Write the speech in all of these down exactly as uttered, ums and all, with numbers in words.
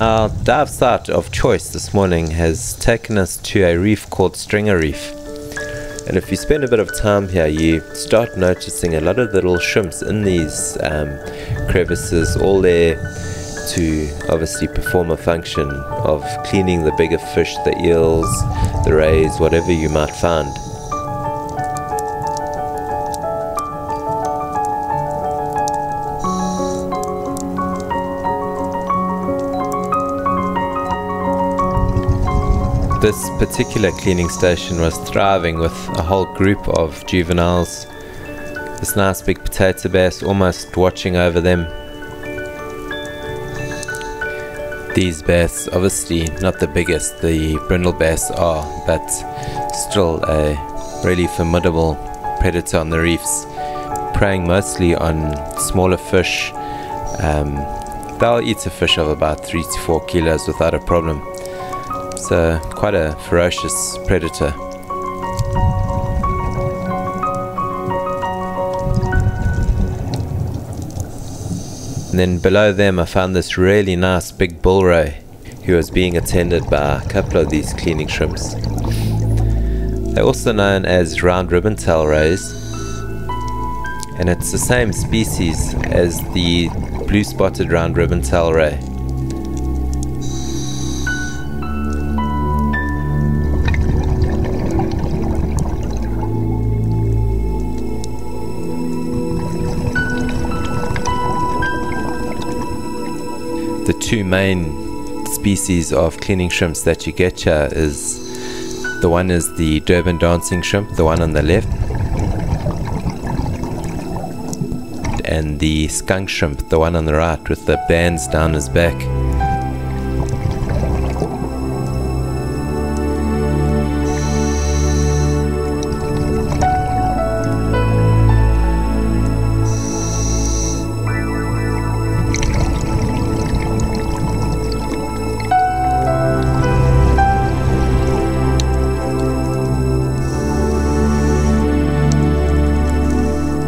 Our dive site of choice this morning has taken us to a reef called Stringer Reef. And if you spend a bit of time here, you start noticing a lot of little shrimps in these um, crevices, all there to obviously perform a function of cleaning the bigger fish, the eels, the rays, whatever you might find. This particular cleaning station was thriving with a whole group of juveniles. This nice big potato bass almost watching over them. These bass, obviously not the biggest, the brindle bass are, but still a really formidable predator on the reefs, preying mostly on smaller fish. Um, they'll eat a fish of about three to four kilos without a problem. It's uh, quite a ferocious predator. And then below them I found this really nice big bull ray who was being attended by a couple of these cleaning shrimps. They're also known as round ribbon tail rays, and it's the same species as the blue spotted round ribbon tail ray. The two main species of cleaning shrimps that you get here is, the one is the Durban dancing shrimp, the one on the left, and the skunk shrimp, the one on the right with the bands down his back.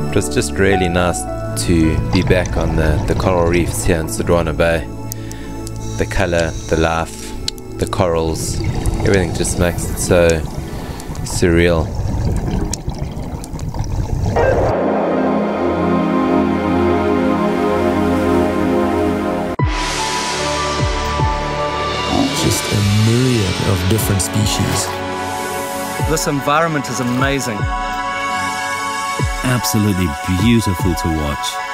It was just really nice to be back on the, the coral reefs here in Sodwana Bay. The colour, the life, the corals, everything just makes it so surreal. Just a myriad of different species. This environment is amazing. Absolutely beautiful to watch.